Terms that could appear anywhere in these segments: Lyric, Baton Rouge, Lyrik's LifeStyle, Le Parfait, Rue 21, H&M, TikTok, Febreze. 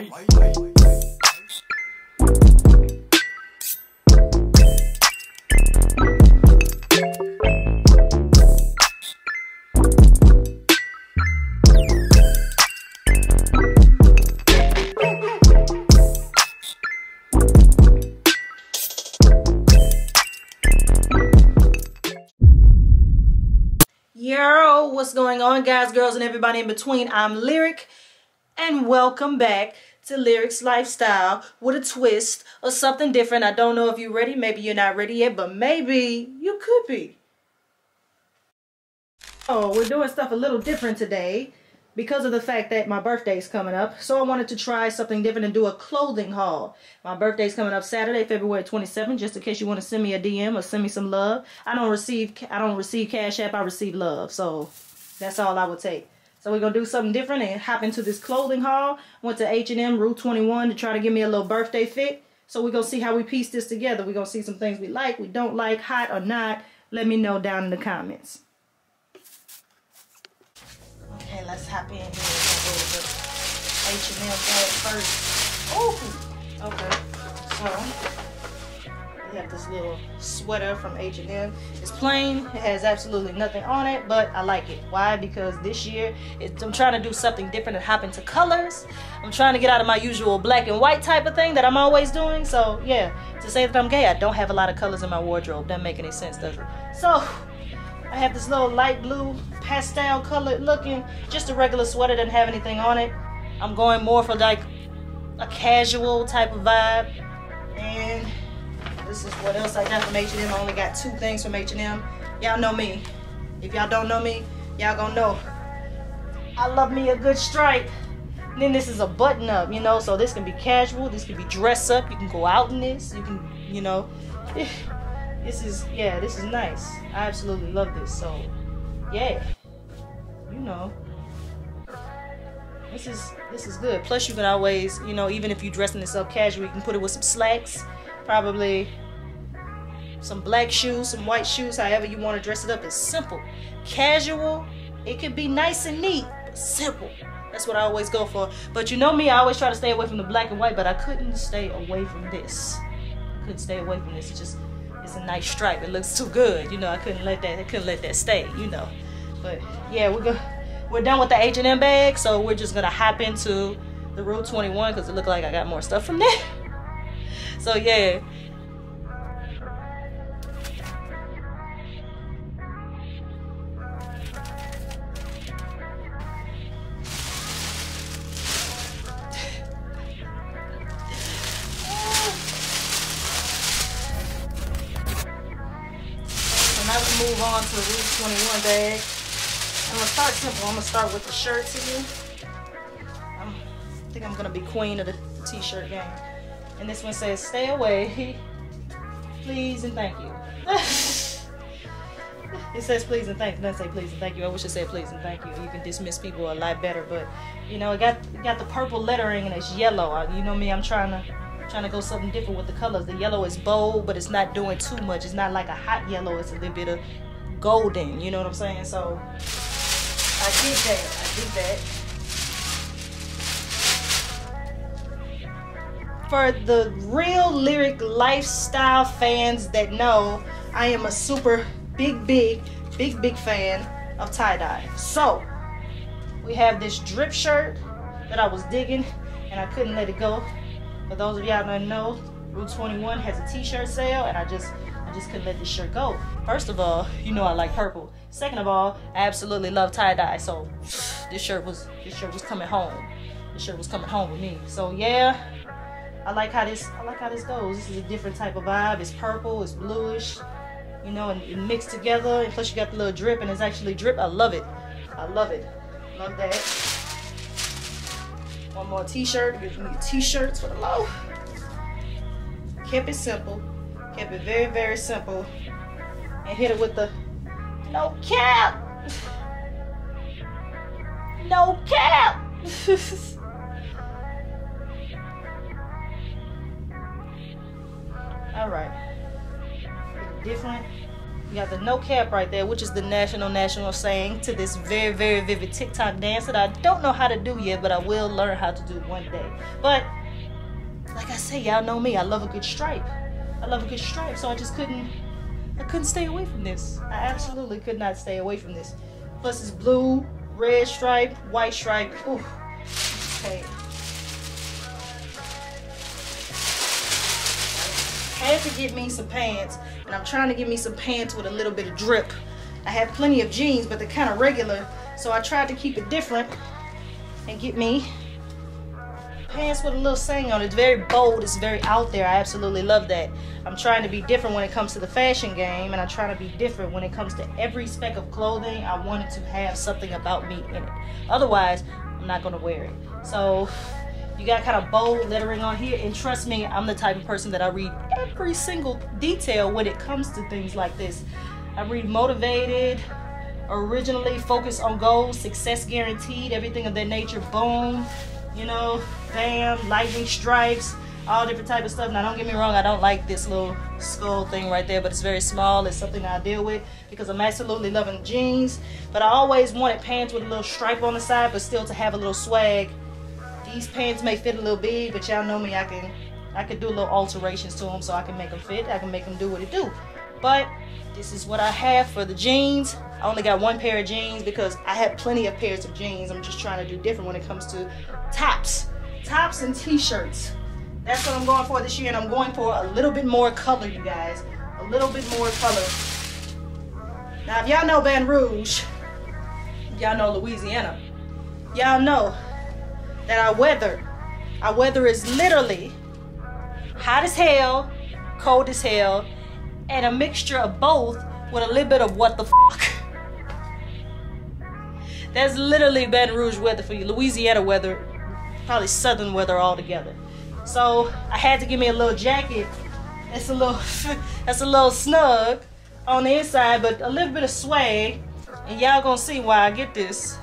Bye. Yo, what's going on, guys, girls, and everybody in between? I'm Lyric, and welcome back to Lyric's Lifestyle with a twist or something different. I don't know if you're ready. Maybe you're not ready yet, but maybe you could be. Oh, we're doing stuff a little different today because of the fact that my birthday's coming up. So I wanted to try something different and do a clothing haul. My birthday's coming up Saturday, February 27th, just in case you want to send me a DM or send me some love. I don't receive Cash App, I receive love. So that's all I would take. So we're going to do something different and hop into this clothing haul. Went to H&M, Rue 21 to try to give me a little birthday fit. So we're going to see how we piece this together. We're going to see some things we like, we don't like, hot or not. Let me know down in the comments. Okay, let's hop in here with the H&M bag first. Ooh! Okay, so we have this little sweater from H&M. It's plain, it has absolutely nothing on it, but I like it. Why? Because this year, I'm trying to do something different and hop into colors. I'm trying to get out of my usual black and white type of thing that I'm always doing. So yeah, to say that I'm gay, I don't have a lot of colors in my wardrobe. Doesn't make any sense, does it? So I have this little light blue, pastel colored looking, just a regular sweater, doesn't have anything on it. I'm going more for like a casual type of vibe. And this is what else I got from H&M. I only got two things from H&M. Y'all know me. If y'all don't know me, y'all gonna know. I love me a good stripe. And then this is a button up, you know, so this can be casual. This can be dress up. You can go out in this. You can, you know. This is, yeah, this is nice. I absolutely love this. So, yeah, you know. This is good. Plus, you can always, you know, even if you're dressing this up casual, you can put it with some slacks. Probably some black shoes, some white shoes, however you want to dress it up. It's simple. Casual, it can be nice and neat, but simple. That's what I always go for. But you know me, I always try to stay away from the black and white, but I couldn't stay away from this. I couldn't stay away from this. It's just, it's a nice stripe. It looks too good. You know, I couldn't let that stay, you know. But yeah, we're done with the H&M bag, so we're just going to hop into the Rue 21 because it looked like I got more stuff from there. So yeah. So now we move on to the Rue 21 bag. I'm gonna start simple. I'm gonna start with the shirts here. I think I'm gonna be queen of the t-shirt game. And this one says, stay away, please and thank you. It says please and thank you. It doesn't say please and thank you. I wish it said please and thank you. You can dismiss people a lot better, but you know, it got the purple lettering and it's yellow. You know me, I'm trying to go something different with the colors. The yellow is bold, but it's not doing too much. It's not like a hot yellow. It's a little bit of golden, you know what I'm saying? So I did that. For the real Lyric Lifestyle fans that know, I am a super big fan of tie-dye. So we have this drip shirt that I was digging and I couldn't let it go. For those of y'all that know, Rue 21 has a t-shirt sale and I just couldn't let this shirt go. First of all, you know I like purple. Second of all, I absolutely love tie-dye. So this shirt was coming home. This shirt was coming home with me. So yeah. I like how this goes. This is a different type of vibe. It's purple, it's bluish, you know, and mixed together. And plus you got the little drip and it's actually drip. I love it. I love it. Love that. One more t-shirt. Give me t-shirts for the low. Kept it simple. Kept it very, very simple. And hit it with the no cap. No cap. All right, different, You got the no cap right there, which is the national saying to this very, very vivid TikTok dance that I don't know how to do yet, but I will learn how to do one day. But like I say, y'all know me. I love a good stripe. I love a good stripe. So I couldn't stay away from this. I absolutely could not stay away from this. Plus it's blue, red stripe, white stripe. Ooh. Okay. I had to get me some pants, and I'm trying to get me some pants with a little bit of drip. I had plenty of jeans, but they're kind of regular, so I tried to keep it different and get me pants with a little saying on it. It's very bold, it's very out there. I absolutely love that. I'm trying to be different when it comes to the fashion game, and I'm trying to be different when it comes to every speck of clothing. I wanted to have something about me in it. Otherwise, I'm not gonna wear it. So you got kind of bold lettering on here, and trust me, I'm the type of person that I read every single detail when it comes to things like this. I read motivated, originally, focused on goals, success guaranteed, everything of that nature, boom, you know, bam, lightning strikes, all different type of stuff. Now don't get me wrong, I don't like this little skull thing right there, but it's very small. It's something that I deal with because I'm absolutely loving jeans, but I always wanted pants with a little stripe on the side, but still to have a little swag. These pants may fit a little big, but y'all know me, I can do little alterations to them so I can make them fit. I can make them do what it do. But this is what I have for the jeans. I only got one pair of jeans because I have plenty of pairs of jeans. I'm just trying to do different when it comes to tops. Tops and t-shirts. That's what I'm going for this year, and I'm going for a little bit more color, you guys. A little bit more color. Now, if y'all know Baton Rouge, y'all know Louisiana, y'all know that our weather is literally hot as hell, cold as hell, and a mixture of both with a little bit of what the fuck. That's literally Baton Rouge weather for you. Louisiana weather, probably southern weather altogether. So I had to give me a little jacket. It's a little, that's a little snug on the inside, but a little bit of swag, and y'all gonna see why I get this,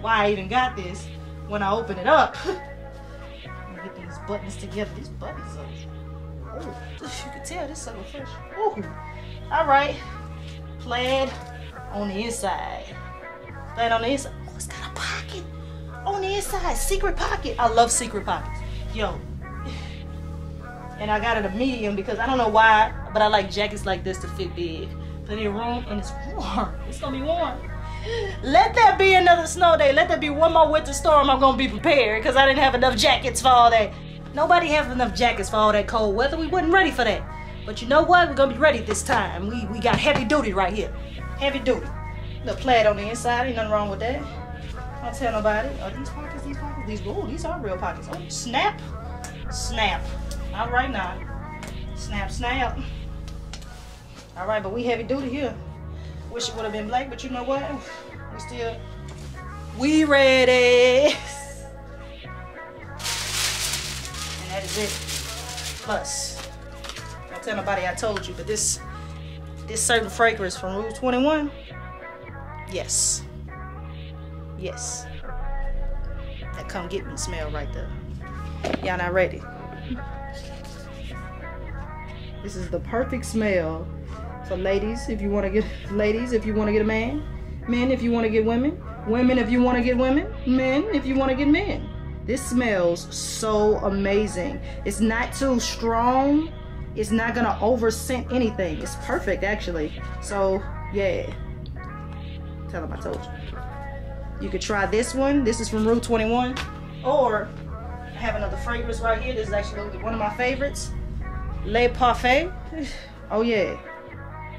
why I even got this. When I open it up, I'm gonna get these buttons together. These buttons are, oh, you can tell this sucker fresh. Ooh. All right, plaid on the inside. Plaid on the inside. Oh, it's got a pocket on the inside. Secret pocket. I love secret pockets. Yo. And I got it a medium because I don't know why, but I like jackets like this to fit big. Plenty of room, and it's warm. It's gonna be warm. Let there be another snow day. Let there be one more winter storm. I'm gonna be prepared because I didn't have enough jackets for all that. Nobody has enough jackets for all that cold weather. We wasn't ready for that. But you know what? We're gonna be ready this time. We got heavy duty right here. Heavy duty. Little plaid on the inside. Ain't nothing wrong with that. Don't tell nobody. Oh, these pockets, these pockets, these. Oh, these are real pockets. Oh, snap, snap. Not right now. Snap, snap. All right, but we heavy duty here. Wish it would have been black, but you know what? We ready. And that is it. Plus, don't tell nobody I told you, but this certain fragrance from Rue 21, yes. Yes. That come get me smell right there. Y'all not ready. This is the perfect smell. So ladies, if you want to get ladies, if you want to get a man, men, if you want to get women, women, if you want to get women, men, if you want to get men. This smells so amazing. It's not too strong. It's not gonna over scent anything. It's perfect, actually. So yeah, tell them I told you. You could try this one. This is from Rue 21, or I have another fragrance right here. This is actually one of my favorites, Le Parfait. Oh yeah.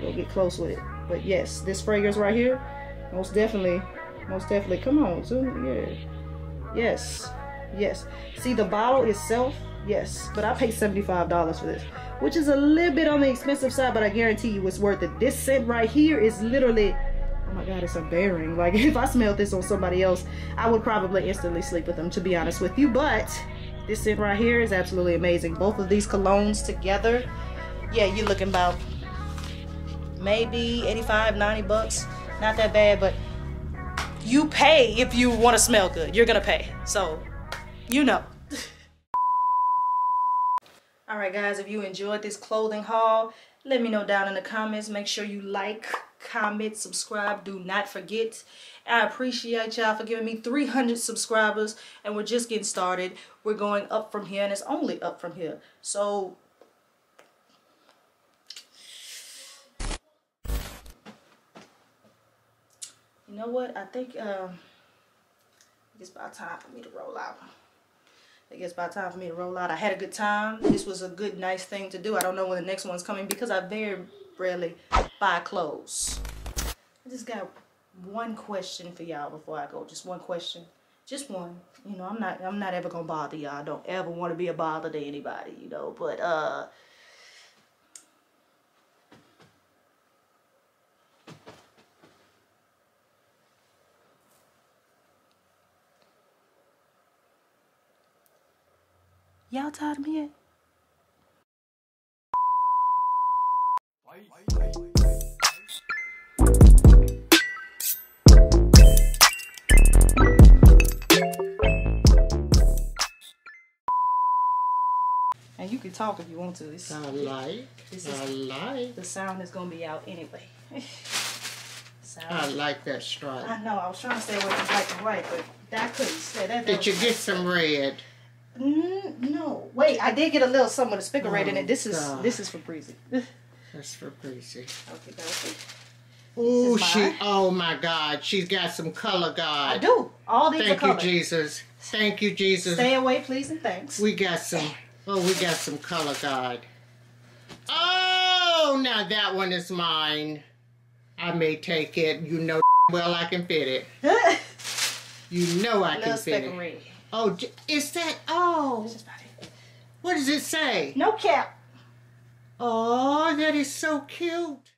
We'll get close with it, but yes, this fragrance right here, most definitely. Come on, yeah, yes. See the bottle itself, yes, but I paid $75 for this, which is a little bit on the expensive side, but I guarantee you it's worth it. This scent right here is literally, oh my God, it's unbearable. Like if I smelled this on somebody else, I would probably instantly sleep with them, to be honest with you. But this scent right here is absolutely amazing. Both of these colognes together, yeah, you're looking about maybe 85, 90 bucks. Not that bad, but you pay if you want to smell good. You're going to pay. So, you know. All right, guys, if you enjoyed this clothing haul, Let me know down in the comments. Make sure you like, comment, subscribe. Do not forget. I appreciate y'all for giving me 300 subscribers, and we're just getting started. We're going up from here, and it's only up from here. So you know what? I think it's about time for me to roll out. I guess by time for me to roll out. I had a good time. This was a good, nice thing to do. I don't know when the next one's coming because I very rarely buy clothes. I just got one question for y'all before I go. Just one question. Just one. You know, I'm not ever gonna bother y'all. I don't ever want to be a bother to anybody, you know, but y'all tired of me yet? And you can talk if you want to. The sound is gonna be out anyway. I like that stripe. I know. I was trying to stay away from black and white, but that couldn't stay. Did you get some red? No, wait. I did get a little something with a spigot red in it. This is Febreze. That's Febreze. Okay, okay. Oh, she. Oh my God, she's got some color, God. I do. All these. Thank you, Jesus. Thank you, Jesus. Stay away, please, and thanks. We got some. Oh, we got some color, God. Oh, now that one is mine. I may take it. You know well I can fit it. You know I can fit it. Red. Oh, is that? Oh, what does it say? No cap. Oh, that is so cute.